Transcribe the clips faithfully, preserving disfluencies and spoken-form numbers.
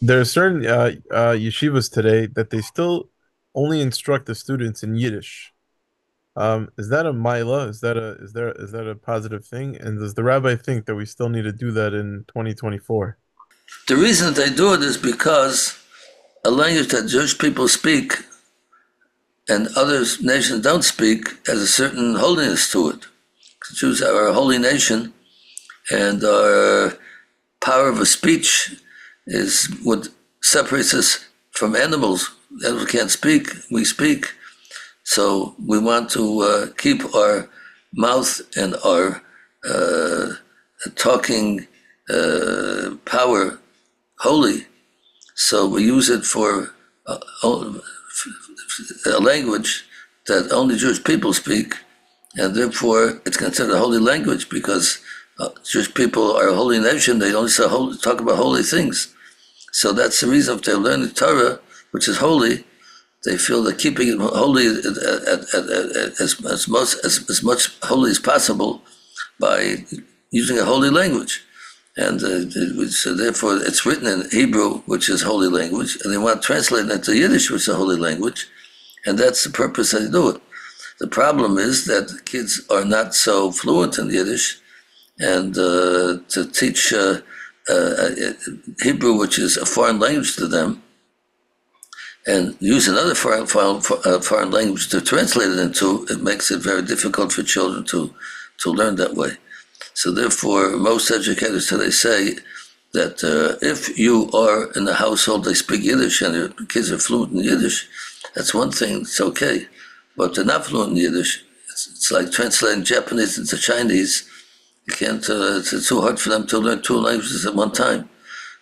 There are certain uh, uh, yeshivas today that they still only instruct the students in Yiddish. Um, is that a myla? Is that a is there is that a positive thing? And does the rabbi think that we still need to do that in twenty twenty-four? The reason they do it is because a language that Jewish people speak and other nations don't speak has a certain holiness to it. The Jews are a holy nation, and our power of a speech is what separates us from animals. Animals can't speak; we speak. So we want to uh, keep our mouth and our uh, talking uh, power holy. So we use it for a, a language that only Jewish people speak, and therefore it's considered a holy language because uh, Jewish people are a holy nation. They only talk about holy things. So that's the reason if they learn the Torah, which is holy, they feel that keeping it holy at, at, at, at, as, as, most, as, as much holy as possible by using a holy language. And uh, it, so therefore it's written in Hebrew, which is holy language, and they want to translate it into Yiddish, which is a holy language, and that's the purpose they do it. The problem is that kids are not so fluent in Yiddish, and uh, to teach uh, uh, Hebrew, which is a foreign language to them, and use another foreign, foreign, foreign language to translate it into, it makes it very difficult for children to, to learn that way. So therefore, most educators today say that uh, if you are in a household they speak Yiddish and your kids are fluent in Yiddish, that's one thing, it's okay. But if they're not fluent in Yiddish, it's, it's like translating Japanese into Chinese. You can't, uh, it's too hard for them to learn two languages at one time.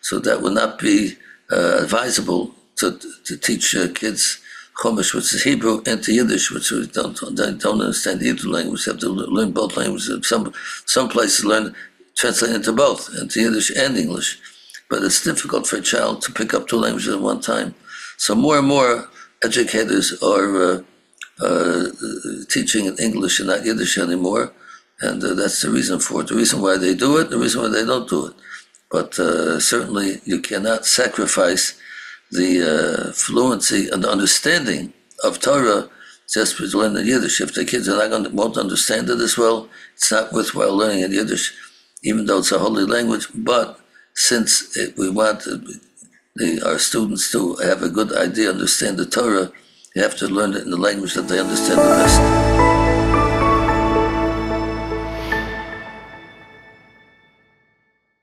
So that would not be uh, advisable To, to teach uh, kids Chumash, which is Hebrew, and to Yiddish, which we don't, don't don't understand the Hebrew language. They have to learn both languages. Some some places learn translate into both, into Yiddish and English. But it's difficult for a child to pick up two languages at one time. So more and more educators are uh, uh, teaching in English and not Yiddish anymore, and uh, that's the reason for it. The reason why they do it, the reason why they don't do it. But uh, certainly you cannot sacrifice the uh, fluency and understanding of Torah just with learning Yiddish. If the kids are not going to, won't understand it as well, it's not worthwhile learning in Yiddish, even though it's a holy language. But since it, we want the, our students to have a good idea, understand the Torah, you have to learn it in the language that they understand the best.